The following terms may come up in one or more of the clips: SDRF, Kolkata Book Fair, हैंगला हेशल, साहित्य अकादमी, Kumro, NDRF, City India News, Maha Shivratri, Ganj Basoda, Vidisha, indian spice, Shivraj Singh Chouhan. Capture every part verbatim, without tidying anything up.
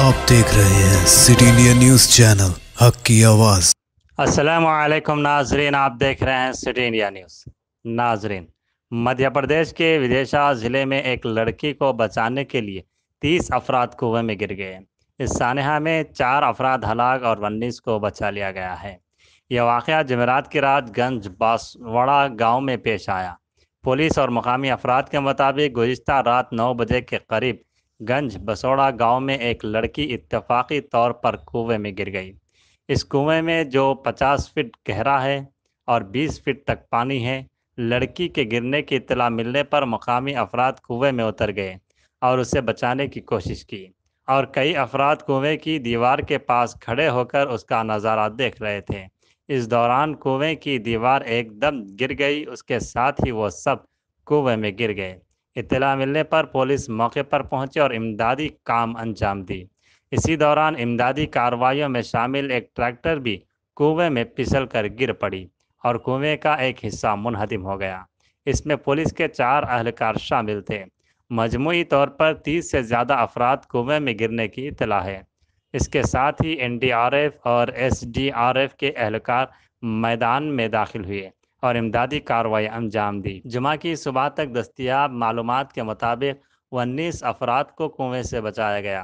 आप देख रहे हैं सिटी इंडिया न्यूज़ चैनल, हक की आवाज़। अस्सलाम वालेकुम नाजरीन, आप देख रहे हैं सिटी इंडिया न्यूज़। नाजरीन, मध्य प्रदेश के विदिशा ज़िले में एक लड़की को बचाने के लिए तीस अफराद कुएं में गिर गए। इस सानहा में चार अफराद हलाक और उन्नीस को बचा लिया गया है। यह वाक़या जमेरात की रात गंज बासवाड़ा गाँव में पेश आया। पुलिस और मकामी अफराद के मुताबिक गुज़िश्ता रात नौ बजे के करीब गंज बसोड़ा गांव में एक लड़की इत्तेफाकी तौर पर कुएं में गिर गई। इस कुएं में जो पचास फीट गहरा है और बीस फीट तक पानी है, लड़की के गिरने की इत्तला मिलने पर मकामी अफराद कुएं में उतर गए और उसे बचाने की कोशिश की, और कई अफराद कुएं की दीवार के पास खड़े होकर उसका नज़ारा देख रहे थे। इस दौरान कुएं की दीवार एकदम गिर गई, उसके साथ ही वो सब कुएं में गिर गए। इत्तला मिलने पर पुलिस मौके पर पहुंची और इमदादी काम अंजाम दी। इसी दौरान इमदादी कार्रवाइयों में शामिल एक ट्रैक्टर भी कुएं में फिसलकर गिर पड़ी और कुएं का एक हिस्सा मुनहदिम हो गया। इसमें पुलिस के चार अहलकार शामिल थे। मजमुई तौर पर तीस से ज़्यादा अफराद कुएं में गिरने की इत्तला है। इसके साथ ही एन डी आर एफ और एस डी आर एफ के एहलकार मैदान में दाखिल हुए और इमदादी कार्रवाई अंजाम दी। जुमा की सुबह तक दस्तियाब मालूमात के मुताबिक उन्नीस अफराद को कुएं से बचाया गया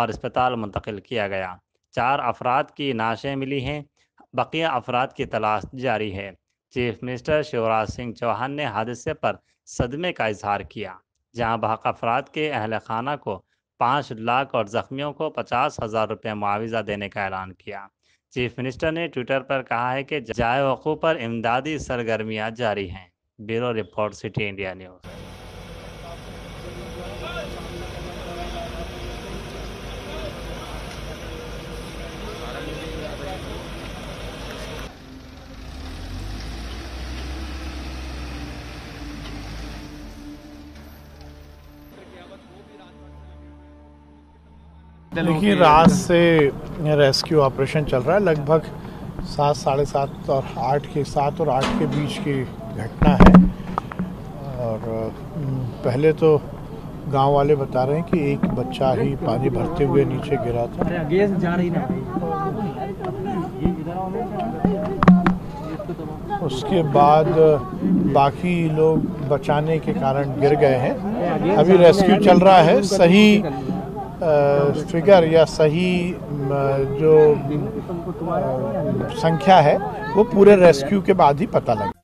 और अस्पताल मुंतकिल किया गया। चार अफराद की लाशें मिली हैं, बकिया अफराद की तलाश जारी है। चीफ मिनिस्टर शिवराज सिंह चौहान ने हादसे पर सदमे का इजहार किया, जहाँ बाहक अफराद के अहल खाना को पाँच लाख और ज़ख्मियों को पचास हज़ार रुपये मुआवजा देने का ऐलान किया। चीफ मिनिस्टर ने ट्विटर पर कहा है कि जाए वकू पर इमदादी सरगर्मियां जारी हैं। Bureau report, city India news. देखिए, रात से रेस्क्यू ऑपरेशन चल रहा है। लगभग सात साढ़े सात और आठ के सात और आठ के बीच की घटना है। और पहले तो गांव वाले बता रहे हैं कि एक बच्चा ही पानी भरते हुए नीचे गिरा था। गैस जा रही ना, उसके बाद बाकी लोग बचाने के कारण गिर गए हैं। अभी रेस्क्यू चल रहा है। सही फिगर या सही जो संख्या है वो पूरे रेस्क्यू के बाद ही पता लगे।